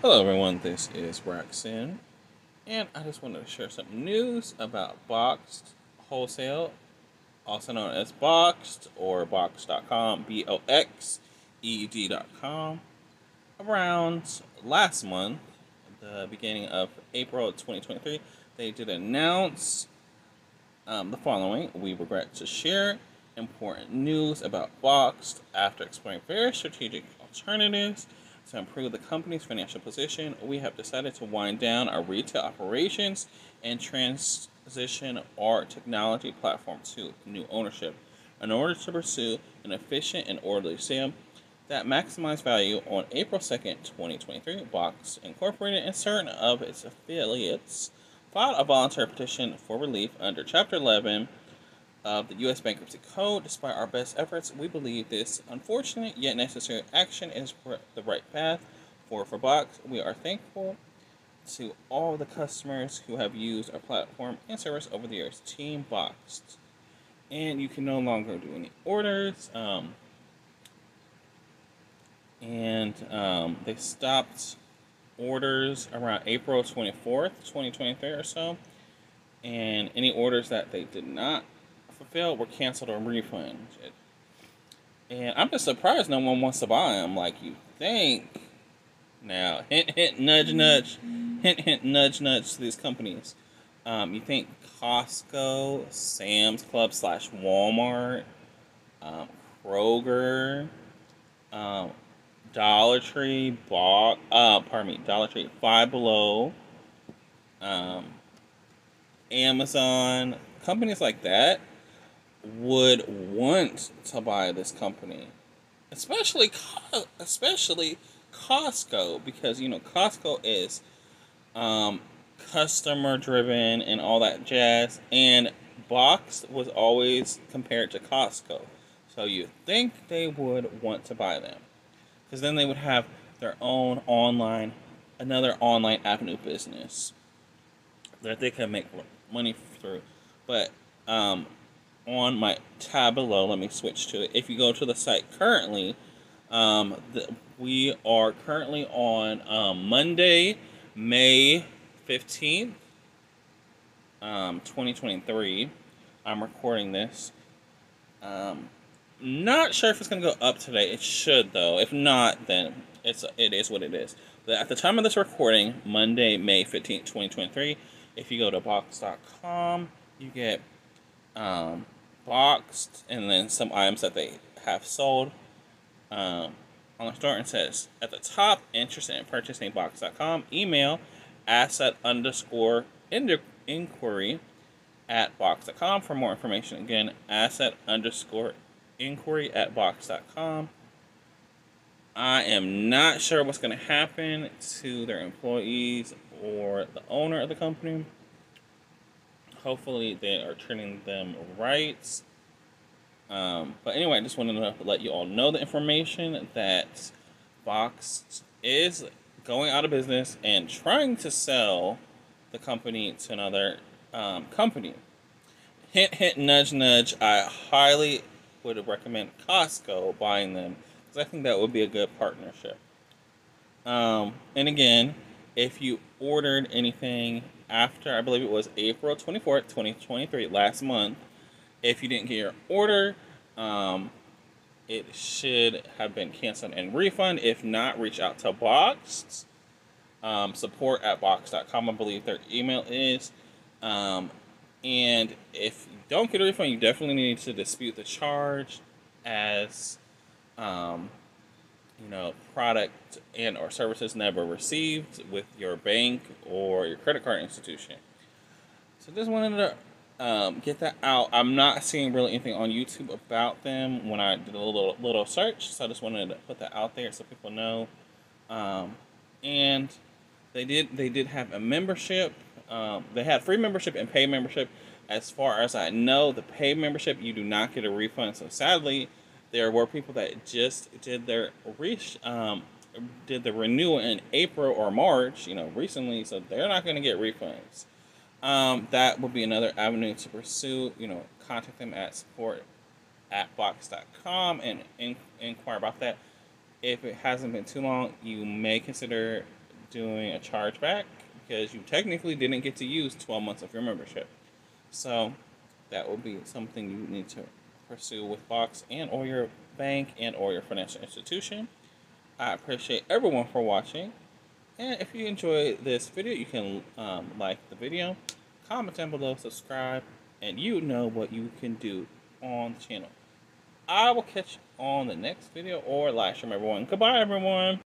Hello everyone, this is roxcyn, and I just wanted to share some news about Boxed Wholesale, also known as Boxed or Boxed.com, BOXED.com. Around last month, the beginning of April 2023, they did announce the following: we regret to share important news about Boxed after exploring various strategic alternatives to improve the company's financial position. We have decided to wind down our retail operations and transition our technology platform to new ownership in order to pursue an efficient and orderly sale that maximizes value. On April 2nd, 2023, Box Incorporated and certain of its affiliates filed a voluntary petition for relief under Chapter 11 of the U.S. Bankruptcy Code. Despite our best efforts, we believe this unfortunate yet necessary action is the right path for Box. We are thankful to all the customers who have used our platform and service over the years. Team Boxed. And you can no longer do any orders. They stopped orders around April 24th, 2023 or so. And any orders that they did not fulfilled were canceled or refunded. And I'm just surprised no one wants to buy them like you think. Now, hint, hint, nudge, nudge. Hint, hint, nudge, nudge to these companies. You think Costco, Sam's Club / Walmart, Kroger, Dollar Tree, Five Below, Amazon, companies like that would want to buy this company, especially Costco, because you know Costco is customer driven and all that jazz, and Boxed was always compared to Costco, so you think they would want to buy them, because then they would have their own another online avenue business that they can make money through. But on my tab below, let me switch to it. If you go to the site currently, we are currently on Monday, May 15th, 2023. I'm recording this. Not sure if it's going to go up today. It should, though. If not, then it is what it is. But at the time of this recording, Monday, May 15th, 2023, if you go to box.com, you get Boxed, and then some items that they have sold on the store. And says at the top, interested in purchasing box.com, email asset_inquiry@box.com for more information. Again, asset_inquiry@box.com. I am not sure what's going to happen to their employees or the owner of the company. Hopefully they are treating them right. But anyway, I just wanted to let you all know the information that Boxed is going out of business and trying to sell the company to another company. Hint, hint, nudge, nudge. I highly would recommend Costco buying them, because I think that would be a good partnership. And again, if you ordered anything after, I believe it was April 24th, 2023, last month, if you didn't get your order, it should have been canceled and refunded. If not, reach out to Boxed, support@box.com, I believe their email is. And if you don't get a refund, you definitely need to dispute the charge, as product and or services never received with your bank or your credit card institution. So just wanted to get that out. I'm not seeing really anything on YouTube about them when I did a little search, so I just wanted to put that out there so people know. And they did have a membership. They had free membership and paid membership. As far as I know, the paid membership, you do not get a refund. So sadly, there were people that just did their renewal in April or March, recently, so they're not going to get refunds. That would be another avenue to pursue. Contact them at support@box.com and inquire about that. If it hasn't been too long, you may consider doing a chargeback because you technically didn't get to use 12 months of your membership. So that will be something you need to pursue with Box and or your bank and or your financial institution. I appreciate everyone for watching. And if you enjoyed this video, you can like the video, comment down below, subscribe, and you know what you can do on the channel. I will catch you on the next video or live stream, everyone. Goodbye, everyone.